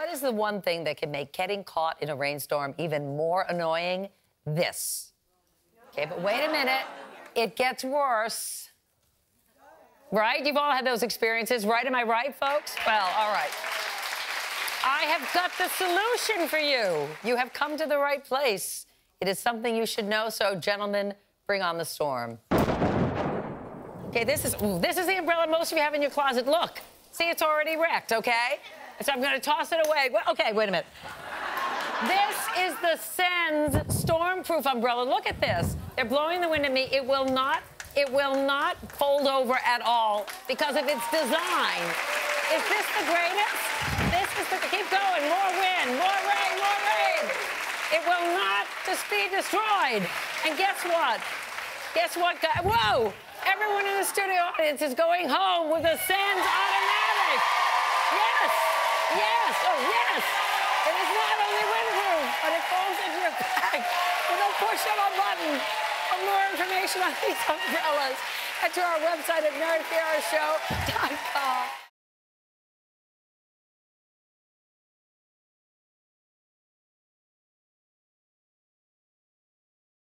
What is the one thing that can make getting caught in a rainstorm even more annoying? This. Okay, but wait a minute. It gets worse. Right? You've all had those experiences, right? Am I right, folks? Well, all right. I have got the solution for you. You have come to the right place. It is something you should know, so gentlemen, bring on the storm. Okay, this is the umbrella most of you have in your closet. Look, see, it's already wrecked, okay? So I'm gonna toss it away. Well, okay, wait a minute. This is the Senz Stormproof Umbrella. Look at this. They're blowing the wind at me. It will not fold over at all because of its design. Is this the greatest? Keep going, more wind, more rain. It will not just be destroyed. And guess what? Guess what, guys? Whoa! Everyone in the studio audience is going home with a Senz automatic. Yes, yes, oh yes. It is not only windproof, but it folds into your bag with a push-on button. For more information on these umbrellas, head to our website at MeredithVieiraShow.com.